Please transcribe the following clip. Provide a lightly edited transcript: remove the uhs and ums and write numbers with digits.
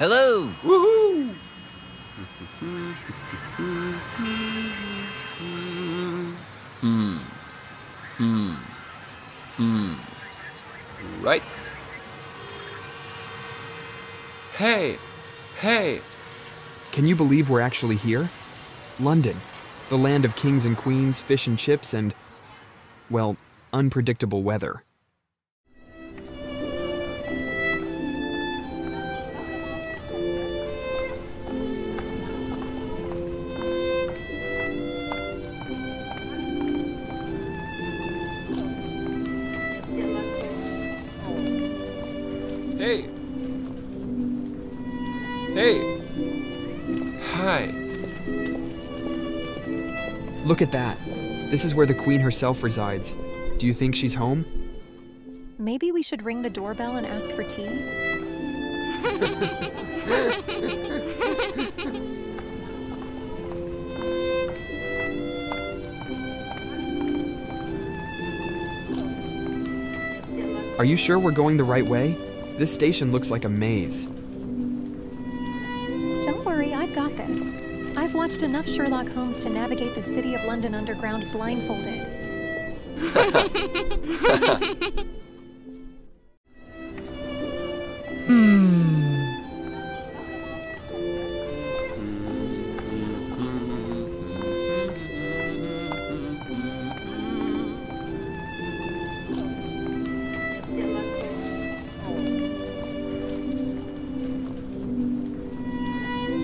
Hello. Woohoo! Right. Hey. Hey. Can you believe we're actually here? London. The land of kings and queens, fish and chips, and, well, unpredictable weather. Hey. Hey. Hi. Look at that. This is where the queen herself resides. Do you think she's home? Maybe we should ring the doorbell and ask for tea? Are you sure we're going the right way? This station looks like a maze. Don't worry, I've got this. I've watched enough Sherlock Holmes to navigate the City of London Underground blindfolded.